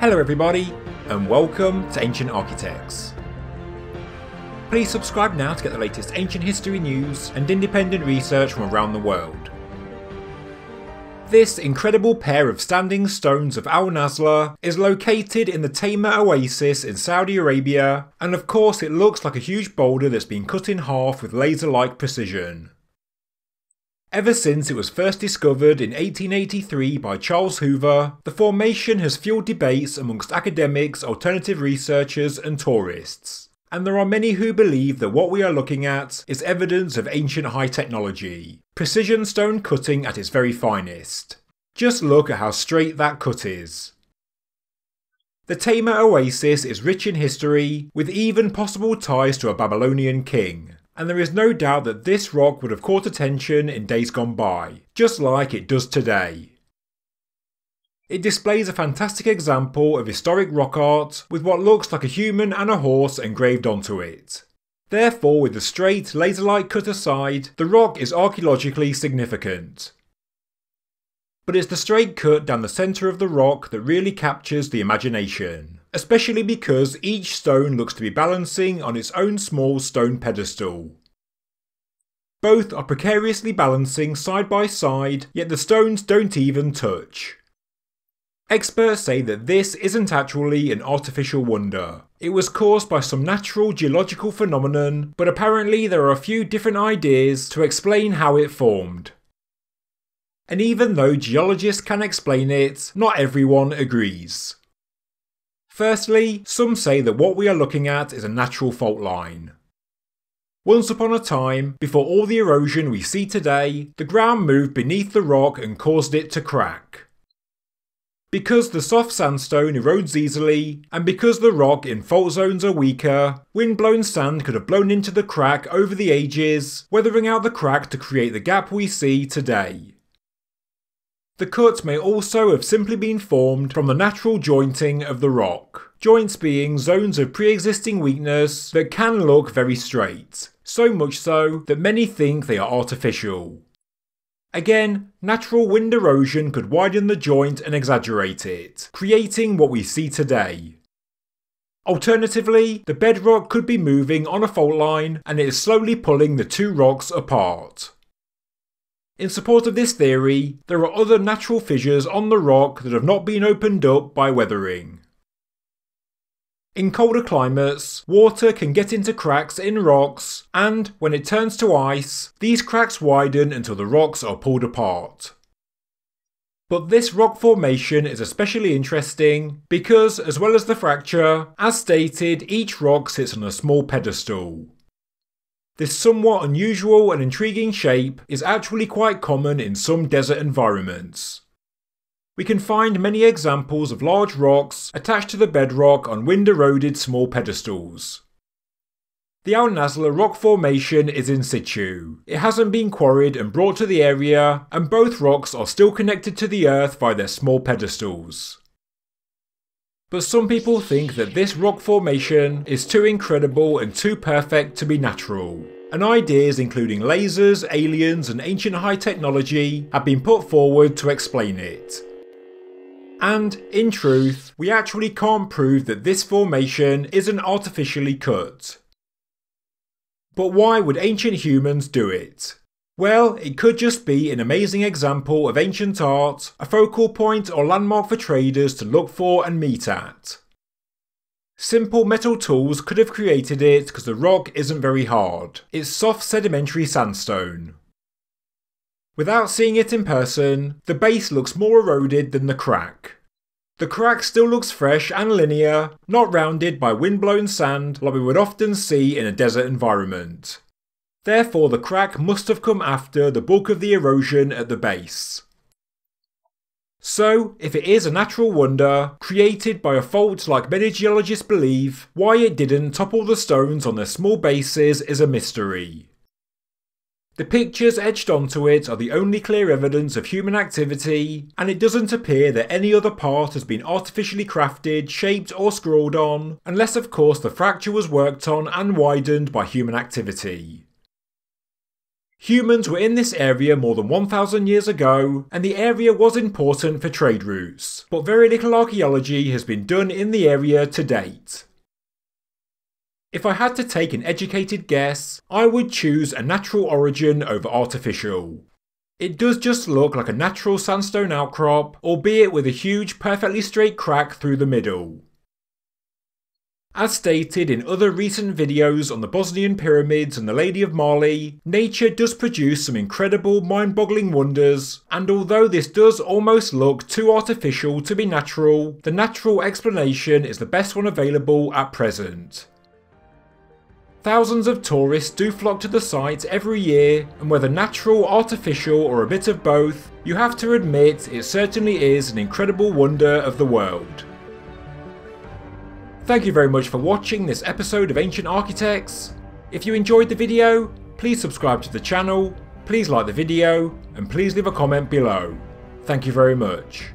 Hello everybody, and welcome to Ancient Architects. Please subscribe now to get the latest ancient history news and independent research from around the world. This incredible pair of standing stones of Al-Naslaa is located in the Tayma Oasis in Saudi Arabia, and of course it looks like a huge boulder that's been cut in half with laser-like precision. Ever since it was first discovered in 1883 by Charles Huvor, the formation has fueled debates amongst academics, alternative researchers and tourists. And there are many who believe that what we are looking at is evidence of ancient high technology, precision stone cutting at its very finest. Just look at how straight that cut is. The Tayma Oasis is rich in history, with even possible ties to a Babylonian king. And there is no doubt that this rock would have caught attention in days gone by, just like it does today. It displays a fantastic example of historic rock art with what looks like a human and a horse engraved onto it. Therefore, with the straight, laser-like cut aside, the rock is archaeologically significant. But it's the straight cut down the centre of the rock that really captures the imagination. Especially because each stone looks to be balancing on its own small stone pedestal. Both are precariously balancing side by side, yet the stones don't even touch. Experts say that this isn't actually an artificial wonder. It was caused by some natural geological phenomenon, but apparently there are a few different ideas to explain how it formed. And even though geologists can explain it, not everyone agrees. Firstly, some say that what we are looking at is a natural fault line. Once upon a time, before all the erosion we see today, the ground moved beneath the rock and caused it to crack. Because the soft sandstone erodes easily, and because the rock in fault zones are weaker, wind-blown sand could have blown into the crack over the ages, weathering out the crack to create the gap we see today. The cut may also have simply been formed from the natural jointing of the rock, joints being zones of pre-existing weakness that can look very straight, so much so that many think they are artificial. Again, natural wind erosion could widen the joint and exaggerate it, creating what we see today. Alternatively, the bedrock could be moving on a fault line and it is slowly pulling the two rocks apart. In support of this theory, there are other natural fissures on the rock that have not been opened up by weathering. In colder climates, water can get into cracks in rocks, and when it turns to ice, these cracks widen until the rocks are pulled apart. But this rock formation is especially interesting because, as well as the fracture, as stated, each rock sits on a small pedestal. This somewhat unusual and intriguing shape is actually quite common in some desert environments. We can find many examples of large rocks attached to the bedrock on wind-eroded small pedestals. The Al-Naslaa rock formation is in situ. It hasn't been quarried and brought to the area, and both rocks are still connected to the earth by their small pedestals. But some people think that this rock formation is too incredible and too perfect to be natural, and ideas including lasers, aliens and ancient high technology have been put forward to explain it. And, in truth, we actually can't prove that this formation isn't artificially cut. But why would ancient humans do it? Well, it could just be an amazing example of ancient art, a focal point or landmark for traders to look for and meet at. Simple metal tools could have created it because the rock isn't very hard. It's soft sedimentary sandstone. Without seeing it in person, the base looks more eroded than the crack. The crack still looks fresh and linear, not rounded by wind-blown sand like we would often see in a desert environment. Therefore, the crack must have come after the bulk of the erosion at the base. So, if it is a natural wonder, created by a fault like many geologists believe, why it didn't topple the stones on their small bases is a mystery. The pictures etched onto it are the only clear evidence of human activity, and it doesn't appear that any other part has been artificially crafted, shaped or scrawled on, unless of course the fracture was worked on and widened by human activity. Humans were in this area more than 1,000 years ago, and the area was important for trade routes, but very little archaeology has been done in the area to date. If I had to take an educated guess, I would choose a natural origin over artificial. It does just look like a natural sandstone outcrop, albeit with a huge, perfectly straight crack through the middle. As stated in other recent videos on the Bosnian Pyramids and the Lady of Mali, nature does produce some incredible, mind-boggling wonders, and although this does almost look too artificial to be natural, the natural explanation is the best one available at present. Thousands of tourists do flock to the site every year, and whether natural, artificial, or a bit of both, you have to admit it certainly is an incredible wonder of the world. Thank you very much for watching this episode of Ancient Architects. If you enjoyed the video, please subscribe to the channel, please like the video, and please leave a comment below. Thank you very much.